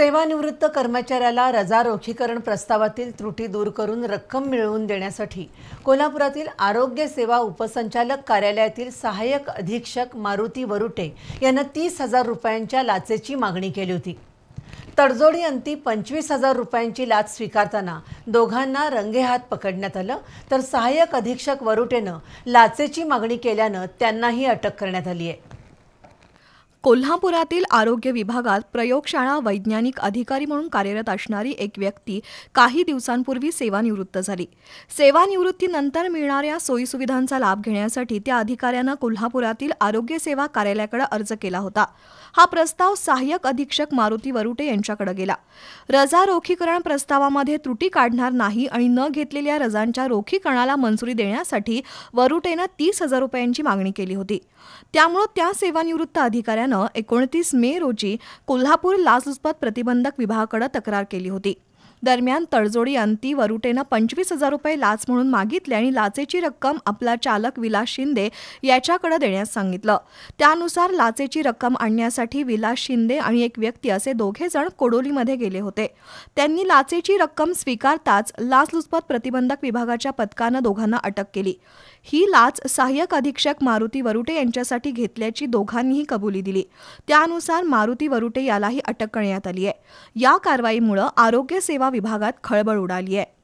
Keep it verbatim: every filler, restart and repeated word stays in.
सेवानिवृत्त कर्मचाऱ्याला रजा रोखीकरण प्रस्तावातील त्रुटी दूर करून रक्कम मिळवून देण्यासाठी कोल्हापुरातील आरोग्य सेवा उपसंचालक कार्यालयातील सहाय्यक अधीक्षक मारुती वरुटे यांना तीस हजार रुपयांच्या लाचेची मागणी केली होती। तडजोडी अंती पंचवीस हजार रुपयांची लाच स्वीकारताना दोघांना रंगेहात पकडण्यात आलं, तर सहाय्यक अधीक्षक वरुटेनं लाचेची मागणी केल्यानं त्यांनाही अटक करण्यात आली आहे। कोल्हापुरातील आरोग्य विभागात प्रयोगशाळा वैज्ञानिक अधिकारी म्हणून कार्यरत असणारी एक व्यक्ती काही दिवसांपूर्वी सेवानिवृत्त झाली। सेवानिवृत्तीनंतर मिळणाऱ्या सोयीसुविधांचा लाभ घेण्यासाठी त्या अधिकाऱ्याने कोल्हापुरातील आरोग्य सेवा कार्यालयाकडे अर्ज केला होता। हा प्रस्ताव सहाय्यक अधीक्षक मारुती वरुटे यांच्याकडे गेला। रजा रोखीकरण प्रस्तावामध्ये त्रुटी काढणार नाही आणि न घेतलेल्या रजांच्या रोखीकरणाला मंजुरी देण्यासाठी वरुटेने तीस हजार रुपयांची मागणी केली होती। त्यामुळे त्या सेवानिवृत्त अधिकाऱ्या एकोणतीस मे रोजी कोल्हापूर लाचलुचपत प्रतिबंधक विभागाकडे तक्रार केली होती। दरम्यान तडजोडी अंती वरुटेने पंचवीस हजार रुपये लाच म्हणून मागितले आणि लाचेची रक्कम आपला चालक विलास शिंदे याच्याकडे देण्यास सांगितलं। त्यानुसार लाचेची रक्कम आणण्यासाठी विलास शिंदे आणि एक व्यक्ती असे दोघे जण कोडोलीमध्ये गेले होते। त्यांनी लाचेची रक्कम स्वीकारताच लाचलुचपत प्रतिबंधक विभागाच्या पथकाने दोघांना अटक केली। ही लाच सहाय्यक अधीक्षक मारुती वरुटे यांच्यासाठी घेतल्याची दोघांनीही कबुली दिली। त्यानुसार मारुती वरुटे यालाही अटक करण्यात आली आहे। या कारवाईमुळे आरोग्य सेवा विभागात खळबळ उडाली आहे।